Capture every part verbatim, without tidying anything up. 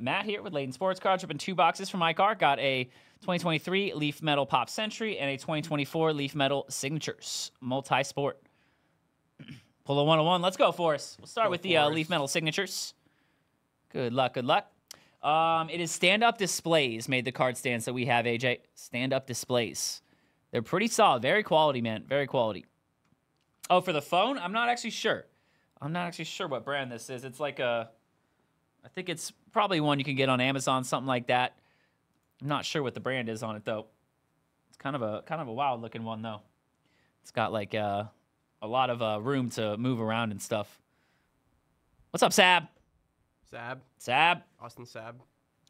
Matt here with Layton Sports Cards. Ripping two boxes from my car. Got a twenty twenty-three Leaf Metal Pop Century and a twenty twenty-four Leaf Metal Signatures multi-sport. Pull a one oh one. Let's go, Forrest. We'll start go with the uh, Leaf Metal Signatures. Good luck. Good luck. Um, it is Stand-Up Displays made the card stands that we have, A J. Stand-Up Displays. They're pretty solid. Very quality, man. Very quality. Oh, for the phone? I'm not actually sure. I'm not actually sure what brand this is. It's like a... I think it's probably one you can get on Amazon, something like that. I'm not sure what the brand is on it, though. It's kind of a kind of a wild-looking one, though. It's got, like, uh, a lot of uh, room to move around and stuff. What's up, Sab? Sab. Sab. Austin Sab.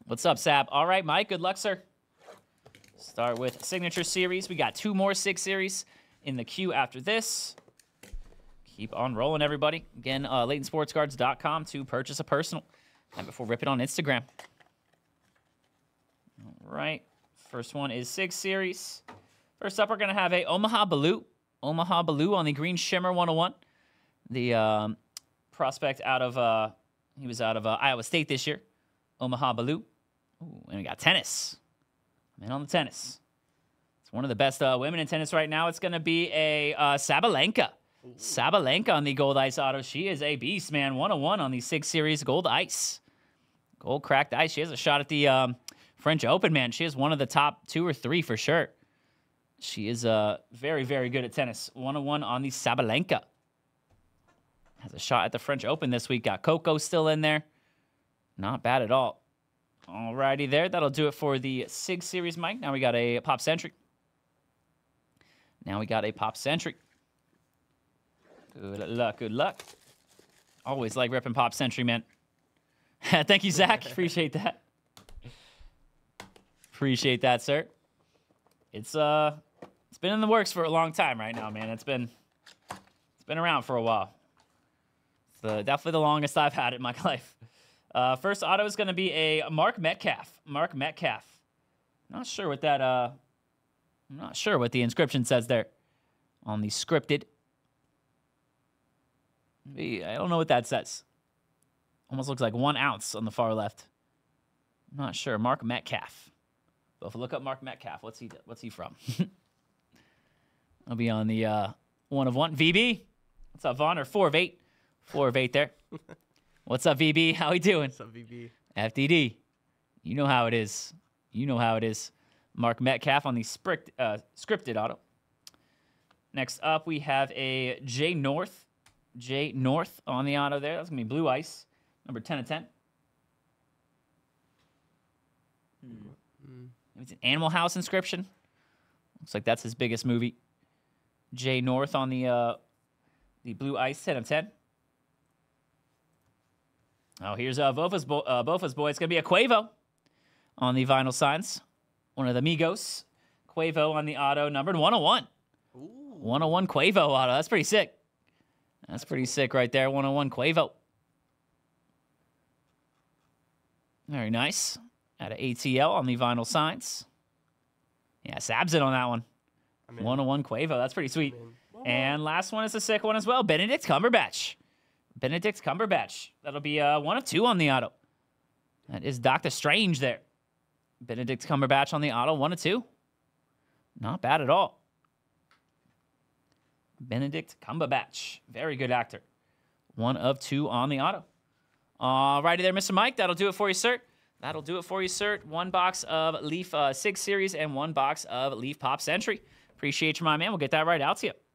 What's up, Sab? All right, Mike, good luck, sir. Start with Signature Series. We got two more Sig Series in the queue after this. Keep on rolling, everybody. Again, uh, Layton Sports Cards dot com to purchase a personal. And before rip it on Instagram. All right. First one is Sig Series. First up, we're going to have a Omaha Baloo. Omaha Baloo on the Green Shimmer one oh one. The um, prospect out of, uh, he was out of uh, Iowa State this year. Omaha Baloo. Ooh, and we got tennis. I'm in on the tennis. It's one of the best uh, women in tennis right now. It's going to be a uh, Sabalenka. Ooh. Sabalenka on the Gold Ice Auto. She is a beast, man. one oh one on the Sig Series Gold Ice. Gold cracked ice. She has a shot at the um, French Open, man. She is one of the top two or three for sure. She is uh, very, very good at tennis. one oh one on the Sabalenka. Has a shot at the French Open this week. Got Coco still in there. Not bad at all. Alrighty there. That'll do it for the Sig Series, Mike. Now we got a Pop Century. Now we got a Pop Century. Good luck, good luck. Always like repping Pop Century, man. Thank you, Zach. Appreciate that. Appreciate that, sir. It's uh, it's been in the works for a long time right now, man. It's been, it's been around for a while. It's the, definitely the longest I've had it in my life. Uh, first auto is gonna be a Mark Metcalf. Mark Metcalf. Not sure what that uh, I'm not sure what the inscription says there, on the scripted. I don't know what that says. Almost looks like one ounce on the far left. I'm not sure. Mark Metcalf. But if I look up Mark Metcalf, what's he what's he from? I'll be on the uh, one of one. V B, what's up, Vaughn? Or four of eight. Four of eight there. What's up, V B? How you doing? What's up, V B? F D D. You know how it is. You know how it is. Mark Metcalf on the script, uh, scripted auto. Next up, we have a Jay North. Jay North on the auto there. That's going to be Blue Ice, number ten of ten. Hmm. Mm. It's an Animal House inscription. Looks like that's his biggest movie. Jay North on the uh, the Blue Ice, ten of ten. Oh, here's uh, Bofa's, Bo uh, Bofa's Boy. It's going to be a Quavo on the vinyl signs. One of the Migos. Quavo on the auto, numbered one oh one. Ooh. one oh one Quavo auto. That's pretty sick. That's pretty sick right there. one oh one Quavo. Very nice. Out of A T L on the vinyl signs. Yeah, Sab's it on that one. I mean, one oh one Quavo. That's pretty sweet. I mean, well, and last one is a sick one as well. Benedict Cumberbatch. Benedict Cumberbatch. That'll be uh, one of two on the auto. That is Doctor Strange there. Benedict Cumberbatch on the auto. One of two. Not bad at all. Benedict Cumberbatch. Very good actor. One of two on the auto. All righty there, Mister Mike. That'll do it for you, sir. That'll do it for you, sir. One box of Leaf uh, Sig Series and one box of Leaf Pop Century. Appreciate you, my man. We'll get that right out to you.